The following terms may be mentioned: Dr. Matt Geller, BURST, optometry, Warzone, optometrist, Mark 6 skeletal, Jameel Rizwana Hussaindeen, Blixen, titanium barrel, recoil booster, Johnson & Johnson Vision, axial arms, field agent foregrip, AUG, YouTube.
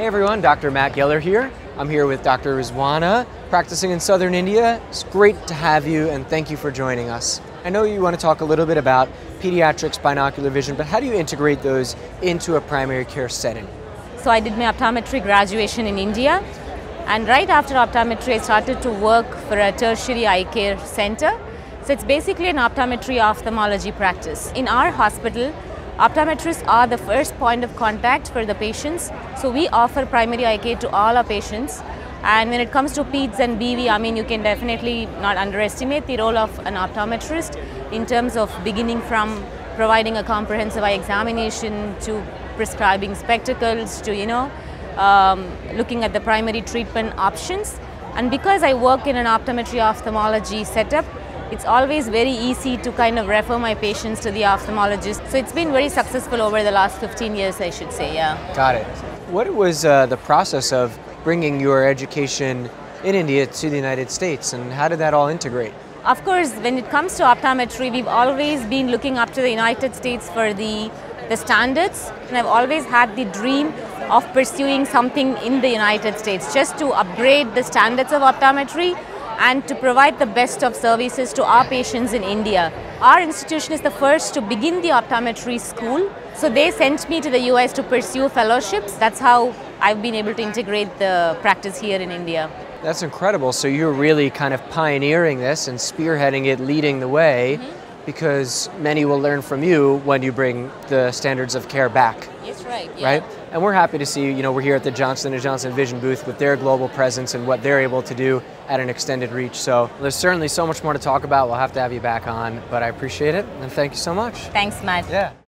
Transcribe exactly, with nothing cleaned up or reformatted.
Hey everyone, Doctor Matt Geller here. I'm here with Doctor Rizwana, practicing in southern India. It's great to have you and thank you for joining us. I know you want to talk a little bit about pediatrics, binocular vision, but how do you integrate those into a primary care setting? So I did my optometry graduation in India, and right after optometry I started to work for a tertiary eye care center. So it's basically an optometry ophthalmology practice. In our hospital, optometrists are the first point of contact for the patients, so we offer primary eye care to all our patients. And when it comes to peds and B V, I mean, you can definitely not underestimate the role of an optometrist in terms of beginning from providing a comprehensive eye examination to prescribing spectacles to, you know, um, looking at the primary treatment options. And because I work in an optometry ophthalmology setup, it's always very easy to kind of refer my patients to the ophthalmologist. So it's been very successful over the last fifteen years, I should say, yeah. Got it. What was uh, the process of bringing your education in India to the United States, and how did that all integrate? Of course, when it comes to optometry, we've always been looking up to the United States for the, the standards. And I've always had the dream of pursuing something in the United States, just to upgrade the standards of optometry and to provide the best of services to our patients in India. Our institution is the first to begin the optometry school, so they sent me to the U S to pursue fellowships. That's how I've been able to integrate the practice here in India. That's incredible. So you're really kind of pioneering this and spearheading it, leading the way, mm-hmm. because many will learn from you when you bring the standards of care back. Yes, right. Yeah. Right? And we're happy to see, you know, we're here at the Johnson and Johnson Vision booth with their global presence and what they're able to do at an extended reach. So there's certainly so much more to talk about. We'll have to have you back on, but I appreciate it and thank you so much. Thanks, Matt. Yeah.